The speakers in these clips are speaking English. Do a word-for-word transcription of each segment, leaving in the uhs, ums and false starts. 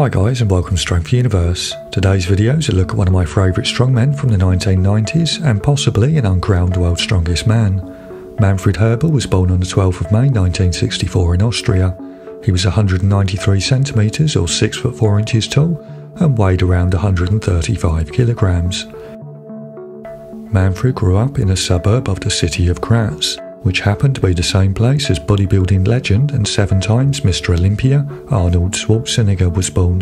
Hi guys and welcome to Strength Universe. Today's video is a look at one of my favourite strongmen from the nineteen nineties and possibly an uncrowned World's Strongest Man. Manfred Hoeberl was born on the twelfth of May nineteen sixty-four in Austria. He was one hundred ninety-three centimetres or six foot four inches tall and weighed around one hundred thirty-five kilograms. Manfred grew up in a suburb of the city of Graz, which happened to be the same place as bodybuilding legend and seven times Mister Olympia Arnold Schwarzenegger was born.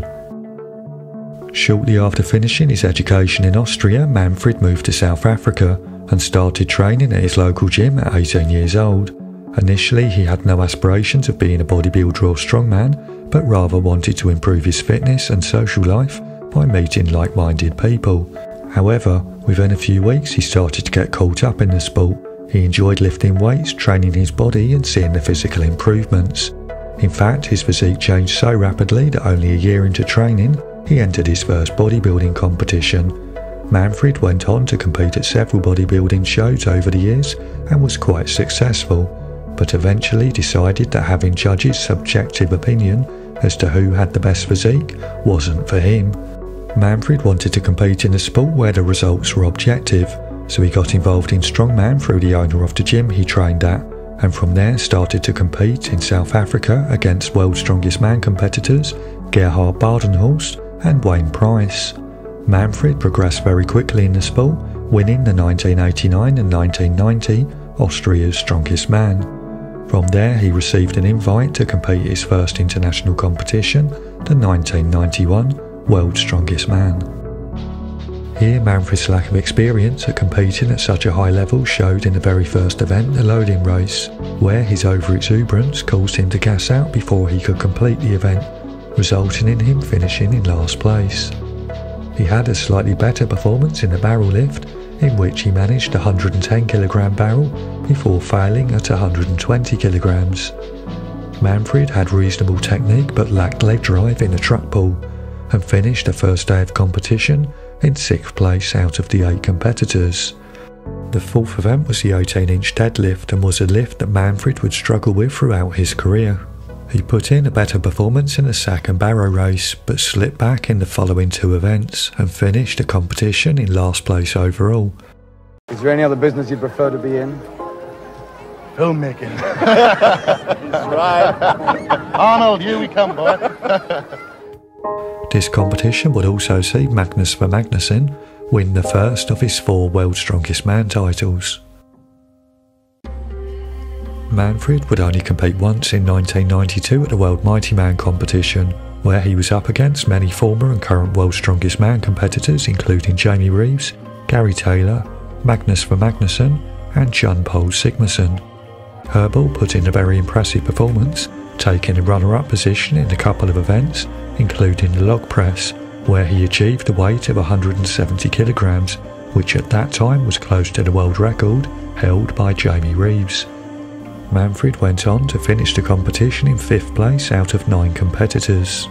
Shortly after finishing his education in Austria, Manfred moved to South Africa and started training at his local gym at eighteen years old. Initially he had no aspirations of being a bodybuilder or strongman, but rather wanted to improve his fitness and social life by meeting like-minded people. However, within a few weeks he started to get caught up in the sport. He enjoyed lifting weights, training his body and seeing the physical improvements. In fact, his physique changed so rapidly that only a year into training, he entered his first bodybuilding competition. Manfred went on to compete at several bodybuilding shows over the years and was quite successful, but eventually decided that having judges' subjective opinion as to who had the best physique wasn't for him. Manfred wanted to compete in a sport where the results were objective, so he got involved in strongman through the owner of the gym he trained at, and from there started to compete in South Africa against World's Strongest Man competitors Gerhard Badenhorst and Wayne Price. Manfred progressed very quickly in the sport, winning the nineteen eighty-nine and nineteen ninety Austria's Strongest Man. From there he received an invite to compete his first international competition, the nineteen ninety-one World's Strongest Man. Here, Manfred's lack of experience at competing at such a high level showed in the very first event, the loading race, where his overexuberance caused him to gas out before he could complete the event, resulting in him finishing in last place. He had a slightly better performance in the barrel lift, in which he managed a one hundred ten kilogram barrel before failing at one hundred twenty kilograms. Manfred had reasonable technique but lacked leg drive in the truck pull, and finished the first day of competition in sixth place out of the eight competitors. The fourth event was the eighteen inch deadlift and was a lift that Manfred would struggle with throughout his career. He put in a better performance in the sack and barrow race, but slipped back in the following two events and finished the competition in last place overall. Is there any other business you prefer to be in? Filmmaking. That's right. Arnold, here we come, boy. This competition would also see Magnus Ver Magnusson win the first of his four World's Strongest Man titles. Manfred would only compete once in nineteen ninety-two at the World Mighty Man competition, where he was up against many former and current World's Strongest Man competitors including Jamie Reeves, Gary Taylor, Magnus Ver Magnusson and Jón Páll Sigmarsson. Hoeberl put in a very impressive performance, taking a runner-up position in a couple of events, including the log press, where he achieved a weight of one hundred seventy kilograms, which at that time was close to the world record held by Jamie Reeves. Manfred went on to finish the competition in fifth place out of nine competitors.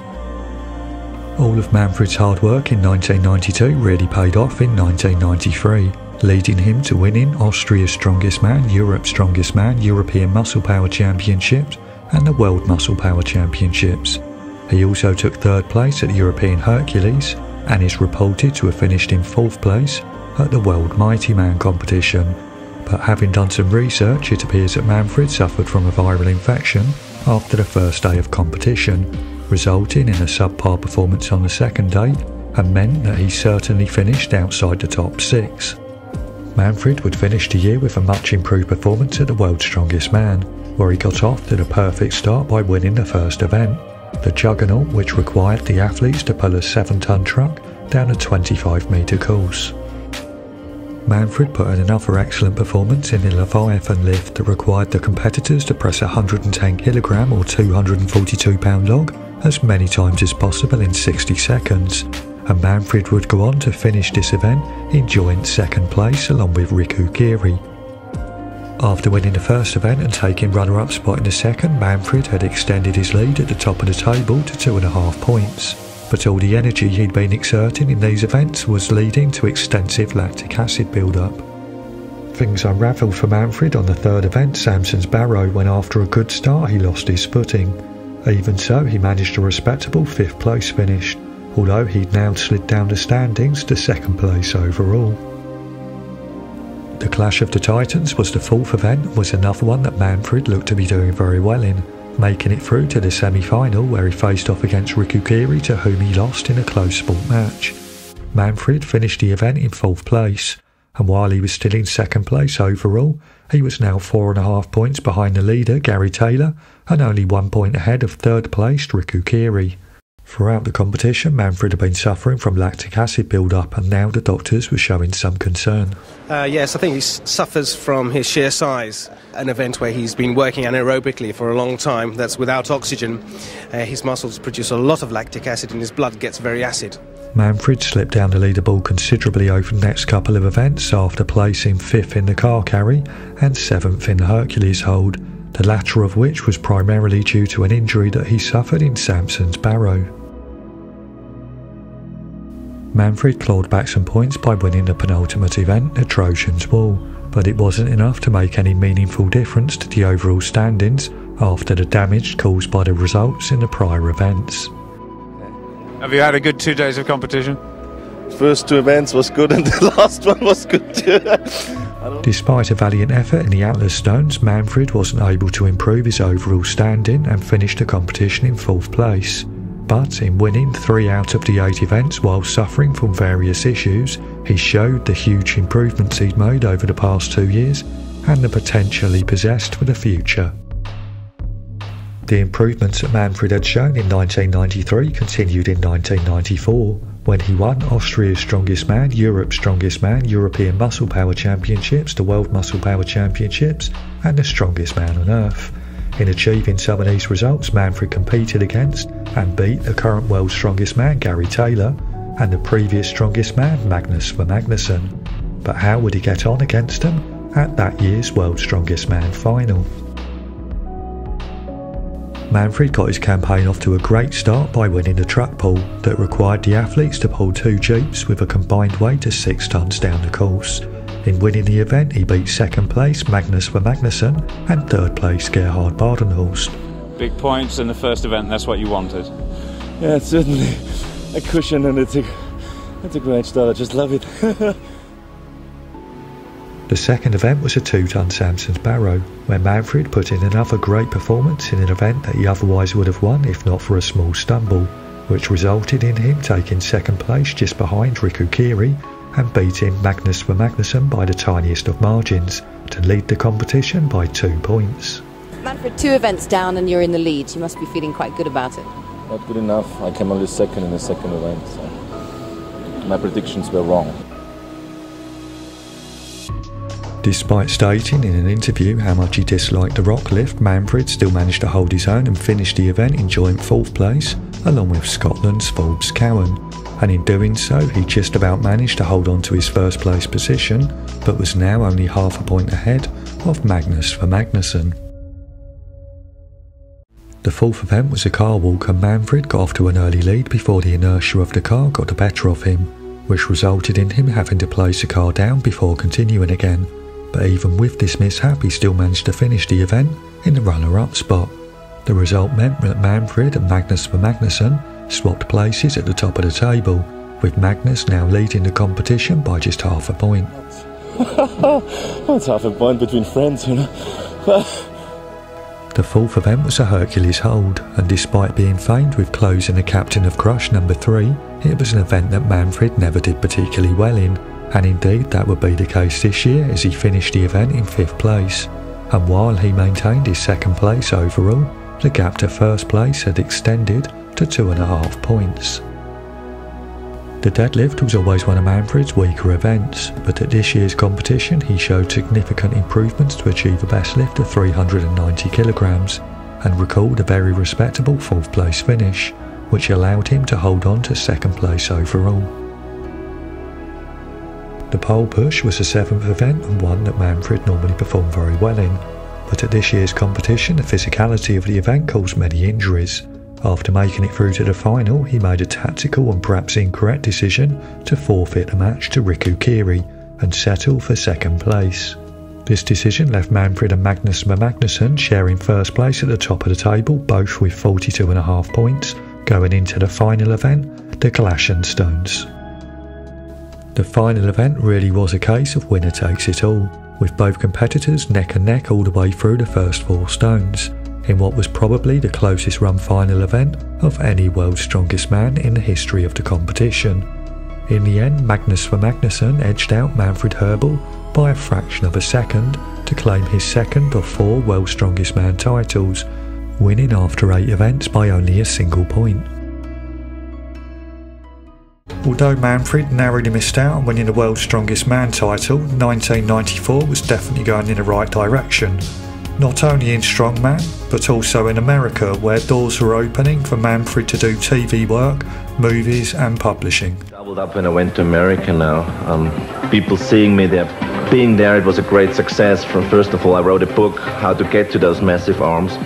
All of Manfred's hard work in nineteen ninety-two really paid off in nineteen ninety-three, leading him to winning Austria's Strongest Man, Europe's Strongest Man, European Muscle Power Championships and the World Muscle Power Championships. He also took third place at the European Hercules and is reported to have finished in fourth place at the World Mighty Man competition, but having done some research it appears that Manfred suffered from a viral infection after the first day of competition, resulting in a subpar performance on the second day and meant that he certainly finished outside the top six. Manfred would finish the year with a much improved performance at the World's Strongest Man, where he got off to the perfect start by winning the first event, the Juggernaut, which required the athletes to pull a seven ton truck down a twenty-five metre course. Manfred put in another excellent performance in the Leviathan lift that required the competitors to press a one hundred ten kilogram or two hundred forty-two pound log as many times as possible in sixty seconds, and Manfred would go on to finish this event in joint second place along with Riku Kiri. After winning the first event and taking runner-up spot in the second, Manfred had extended his lead at the top of the table to two and a half points, but all the energy he'd been exerting in these events was leading to extensive lactic acid build-up. Things unravelled for Manfred on the third event, Samson's Barrow, when after a good start he lost his footing. Even so, he managed a respectable fifth place finish, although he'd now slid down the standings to second place overall. The Clash of the Titans was the fourth event and was another one that Manfred looked to be doing very well in, making it through to the semi-final where he faced off against Riku Kiri, to whom he lost in a close sport match. Manfred finished the event in fourth place, and while he was still in second place overall, he was now four and a half points behind the leader Gary Taylor and only one point ahead of third placed Riku Kiri. Throughout the competition, Manfred had been suffering from lactic acid build-up, and now the doctors were showing some concern. Uh, yes, I think he suffers from his sheer size, an event where he's been working anaerobically for a long time, that's without oxygen. Uh, his muscles produce a lot of lactic acid and his blood gets very acid. Manfred slipped down the leaderboard considerably over the next couple of events after placing fifth in the car carry and seventh in the Hercules hold, the latter of which was primarily due to an injury that he suffered in Samson's barrow. Manfred clawed back some points by winning the penultimate event, the Trojan's Wall, but it wasn't enough to make any meaningful difference to the overall standings after the damage caused by the results in the prior events. Have you had a good two days of competition? First two events was good and the last one was good too. Despite a valiant effort in the Atlas Stones, Manfred wasn't able to improve his overall standing and finished the competition in fourth place. But in winning three out of the eight events while suffering from various issues, he showed the huge improvements he'd made over the past two years and the potential he possessed for the future. The improvements that Manfred had shown in nineteen ninety-three continued in nineteen ninety-four. When he won Austria's Strongest Man, Europe's Strongest Man, European Muscle Power Championships, the World Muscle Power Championships and the Strongest Man on Earth. In achieving some of these results, Manfred competed against and beat the current World's Strongest Man, Gary Taylor, and the previous Strongest Man, Magnus Ver Magnusson. But how would he get on against them at that year's World's Strongest Man final? Manfred got his campaign off to a great start by winning the truck pull that required the athletes to pull two jeeps with a combined weight of six tonnes down the course. In winning the event, he beat second place Magnus Ver Magnusson and third place Gerhard Badenhorst. Big points in the first event, that's what you wanted. Yeah, it's certainly a cushion and it's a, it's a great start, I just love it. The second event was a two-ton Samson's Barrow, where Manfred put in another great performance in an event that he otherwise would have won if not for a small stumble, which resulted in him taking second place just behind Riku Kiri and beating Magnus Ver Magnusson by the tiniest of margins to lead the competition by two points. Manfred, two events down and you're in the lead. You must be feeling quite good about it. Not good enough. I came only second in the second event, so my predictions were wrong. Despite stating in an interview how much he disliked the rock lift, Manfred still managed to hold his own and finish the event in joint fourth place, along with Scotland's Forbes Cowan. And in doing so, he just about managed to hold on to his first place position, but was now only half a point ahead of Magnus Ver Magnusson. The fourth event was a car walk, and Manfred got off to an early lead before the inertia of the car got the better of him, which resulted in him having to place the car down before continuing again. But even with this mishap, he still managed to finish the event in the runner-up spot. The result meant that Manfred and Magnus Ver Magnusson swapped places at the top of the table, with Magnus now leading the competition by just half a point. That's half a point between friends, you know. The fourth event was a Hercules hold, and despite being famed with closing the captain of Crush number three, it was an event that Manfred never did particularly well in. And indeed that would be the case this year, as he finished the event in fifth place. And while he maintained his second place overall, the gap to first place had extended to two and a half points. The deadlift was always one of Manfred's weaker events, but at this year's competition he showed significant improvements to achieve a best lift of three hundred ninety kilograms and recalled a very respectable fourth place finish, which allowed him to hold on to second place overall. The pole push was the seventh event and one that Manfred normally performed very well in, but at this year's competition the physicality of the event caused many injuries. After making it through to the final, he made a tactical and perhaps incorrect decision to forfeit the match to Riku Kiri and settle for second place. This decision left Manfred and Magnus Ver Magnusson sharing first place at the top of the table, both with forty-two and a half points, going into the final event, the Clash and Stones. The final event really was a case of winner takes it all, with both competitors neck and neck all the way through the first four stones, in what was probably the closest run final event of any World's Strongest Man in the history of the competition. In the end, Magnus Ver Magnusson edged out Manfred Hoeberl by a fraction of a second to claim his second of four World's Strongest Man titles, winning after eight events by only a single point. Although Manfred narrowly missed out on winning the World's Strongest Man title, nineteen ninety-four was definitely going in the right direction. Not only in strongman, but also in America, where doors were opening for Manfred to do T V work, movies and publishing. I doubled up when I went to America now. Um, people seeing me there, being there, it was a great success. From first of all, I wrote a book, How to Get to Those Massive Arms.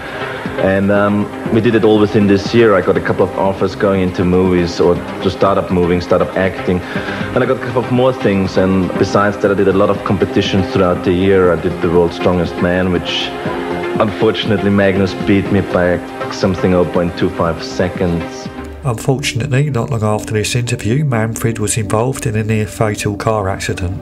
And um, we did it all within this year. I got a couple of offers going into movies or to start up moving, start up acting. And I got a couple of more things. And besides that, I did a lot of competitions throughout the year. I did the World's Strongest Man, which unfortunately Magnus beat me by something zero point two five seconds. Unfortunately, not long after this interview, Manfred was involved in a near fatal car accident.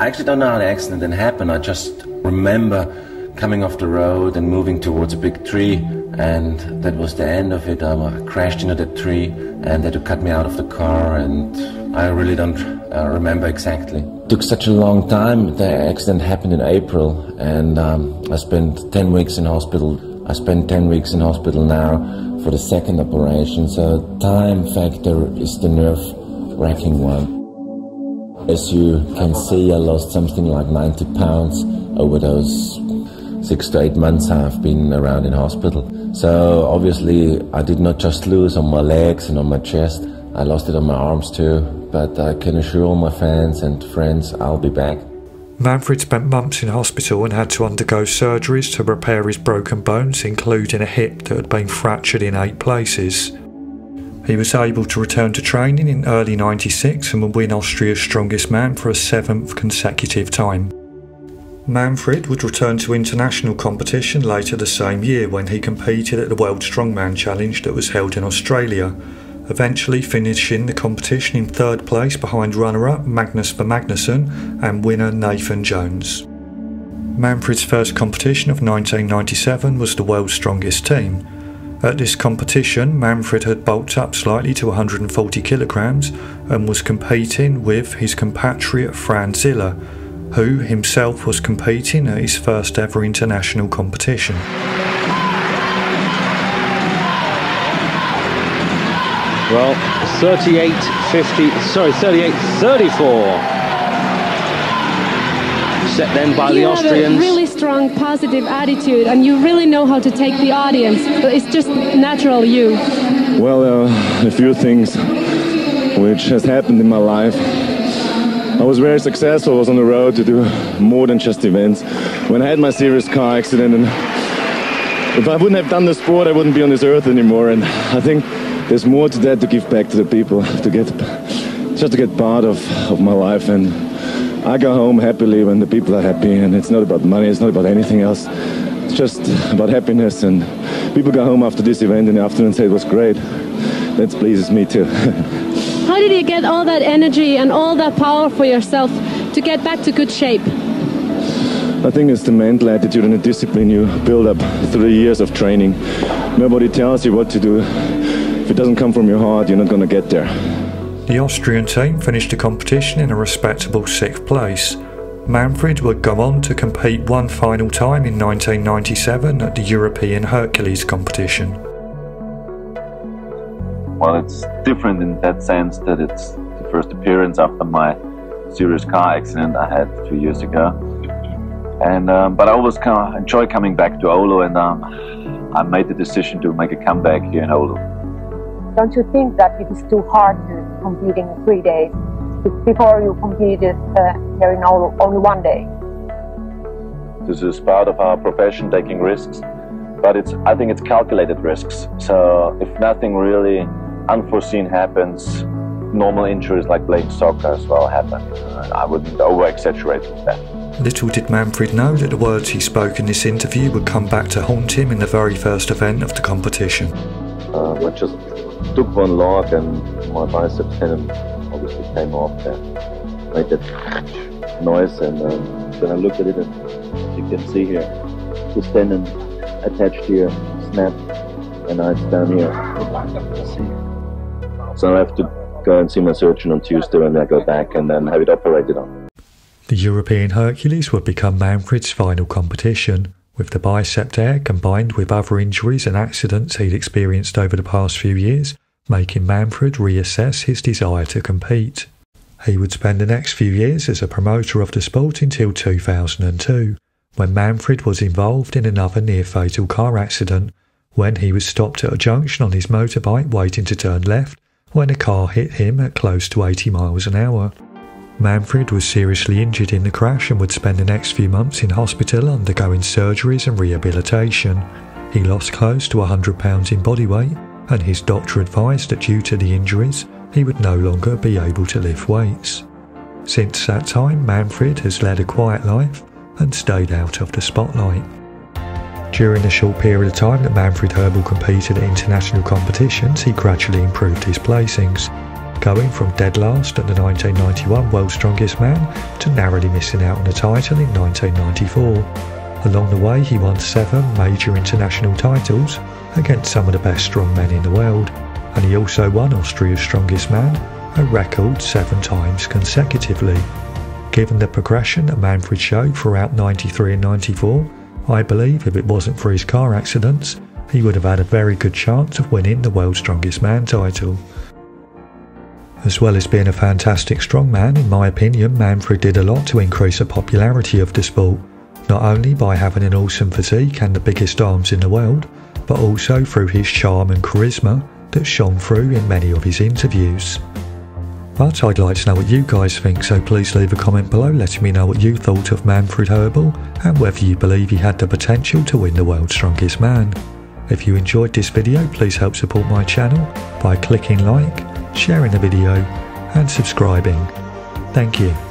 I actually don't know how the accident happened. I just remember coming off the road and moving towards a big tree, and that was the end of it. I crashed into that tree and they had to cut me out of the car, and I really don't uh, remember exactly. It took such a long time. The accident happened in April, and um, I spent ten weeks in hospital. I spent ten weeks in hospital now for the second operation, so time factor is the nerve-wracking one. As you can see, I lost something like ninety pounds over those six to eight months I've been around in hospital. So obviously I did not just lose on my legs and on my chest, I lost it on my arms too, but I can assure all my fans and friends I'll be back. Manfred spent months in hospital and had to undergo surgeries to repair his broken bones, including a hip that had been fractured in eight places. He was able to return to training in early ninety-six and would win Austria's Strongest Man for a seventh consecutive time. Manfred would return to international competition later the same year when he competed at the World Strongman Challenge that was held in Australia, eventually finishing the competition in third place behind runner-up Magnus Ver Magnusson and winner Nathan Jones. Manfred's first competition of nineteen ninety-seven was the World's Strongest Team. At this competition, Manfred had bulked up slightly to one hundred forty kilograms and was competing with his compatriot Franz Ziller, who himself was competing at his first ever international competition. Well, thirty-eight fifty, sorry, thirty-eight thirty-four. Set then by the Austrians. You have a really strong, positive attitude, and you really know how to take the audience. It's just natural you. Well, uh, a few things which has happened in my life. I was very successful, I was on the road to do more than just events. When I had my serious car accident, and if I wouldn't have done the sport, I wouldn't be on this earth anymore. And I think there's more to that to give back to the people, to get, just to get part of, of my life. And I go home happily when the people are happy, and it's not about money, it's not about anything else. It's just about happiness, and people go home after this event in the afternoon and say it was great. That pleases me too. How did you get all that energy and all that power for yourself to get back to good shape? I think it's the mental attitude and the discipline you build up through the years of training. Nobody tells you what to do. If it doesn't come from your heart, you're not going to get there. The Austrian team finished the competition in a respectable sixth place. Manfred would go on to compete one final time in nineteen ninety-seven at the European Hercules competition. Well, it's different in that sense that it's the first appearance after my serious car accident I had two years ago. And um, but I always kind of enjoy coming back to Oulu, and um, I made the decision to make a comeback here in Oulu. Don't you think that it is too hard to compete in three days? Before you competed uh, here in Oulu only one day. This is part of our profession, taking risks, but it's I think it's calculated risks. So if nothing really unforeseen happens, normal injuries like playing soccer as well happen. I wouldn't over-exaggerate with that. Little did Manfred know that the words he spoke in this interview would come back to haunt him in the very first event of the competition. Uh, I just took one log and my bicep tendon obviously came off and made that noise, and um, then I looked at it and you can see here, this tendon attached here snapped, and now it's down here. So I have to go and see my surgeon on Tuesday and I go back and then have it operated on. The European Hercules would become Manfred's final competition, with the bicep tear combined with other injuries and accidents he'd experienced over the past few years, making Manfred reassess his desire to compete. He would spend the next few years as a promoter of the sport until two thousand two, when Manfred was involved in another near-fatal car accident, when he was stopped at a junction on his motorbike waiting to turn left when a car hit him at close to eighty miles an hour. Manfred was seriously injured in the crash and would spend the next few months in hospital undergoing surgeries and rehabilitation. He lost close to one hundred pounds in body weight, and his doctor advised that due to the injuries, he would no longer be able to lift weights. Since that time, Manfred has led a quiet life and stayed out of the spotlight. During the short period of time that Manfred Hoeberl competed at international competitions, he gradually improved his placings, going from dead last at the nineteen ninety-one World's Strongest Man to narrowly missing out on the title in nineteen ninety-four. Along the way, he won seven major international titles against some of the best strongmen in the world, and he also won Austria's Strongest Man a record seven times consecutively. Given the progression that Manfred showed throughout ninety-three and ninety-four, I believe if it wasn't for his car accidents, he would have had a very good chance of winning the World's Strongest Man title. As well as being a fantastic strongman, in my opinion, Manfred did a lot to increase the popularity of the sport, not only by having an awesome physique and the biggest arms in the world, but also through his charm and charisma that shone through in many of his interviews. But I'd like to know what you guys think, so please leave a comment below letting me know what you thought of Manfred Hoeberl and whether you believe he had the potential to win the World's Strongest Man. If you enjoyed this video, please help support my channel by clicking like, sharing the video and subscribing. Thank you.